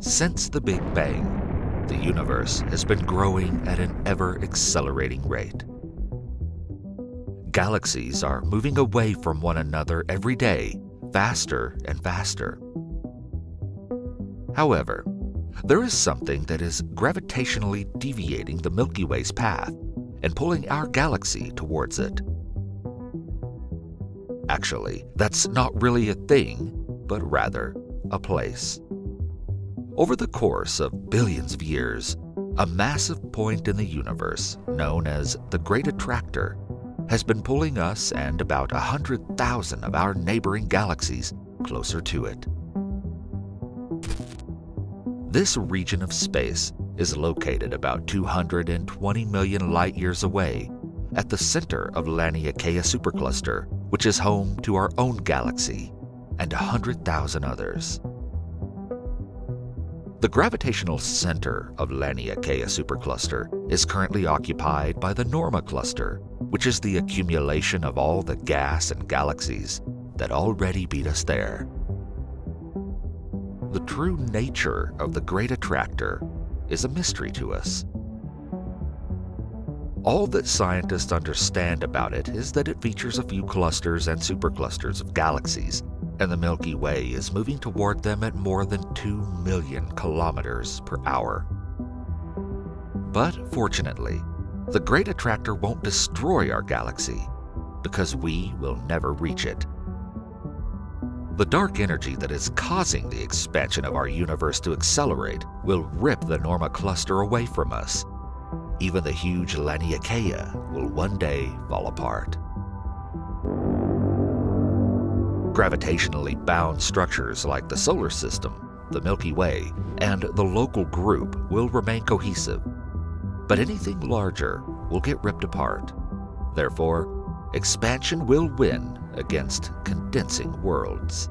Since the Big Bang, the universe has been growing at an ever-accelerating rate. Galaxies are moving away from one another every day, faster and faster. However, there is something that is gravitationally deviating the Milky Way's path and pulling our galaxy towards it. Actually, that's not really a thing, but rather a place. Over the course of billions of years, a massive point in the universe, known as the Great Attractor, has been pulling us and about 100,000 of our neighboring galaxies closer to it. This region of space is located about 220 million light-years away, at the center of Laniakea Supercluster, which is home to our own galaxy and 100,000 others. The gravitational center of Laniakea Supercluster is currently occupied by the Norma cluster, which is the accumulation of all the gas and galaxies that already beat us there. The true nature of the Great Attractor is a mystery to us. All that scientists understand about it is that it features a few clusters and superclusters of galaxies, and the Milky Way is moving toward them at more than 2 million kilometers per hour. But fortunately, the Great Attractor won't destroy our galaxy, because we will never reach it. The dark energy that is causing the expansion of our universe to accelerate will rip the Norma cluster away from us. Even the huge Laniakea will one day fall apart. Gravitationally bound structures like the solar system, the Milky Way, and the local group will remain cohesive, but anything larger will get ripped apart. Therefore, expansion will win against condensing worlds.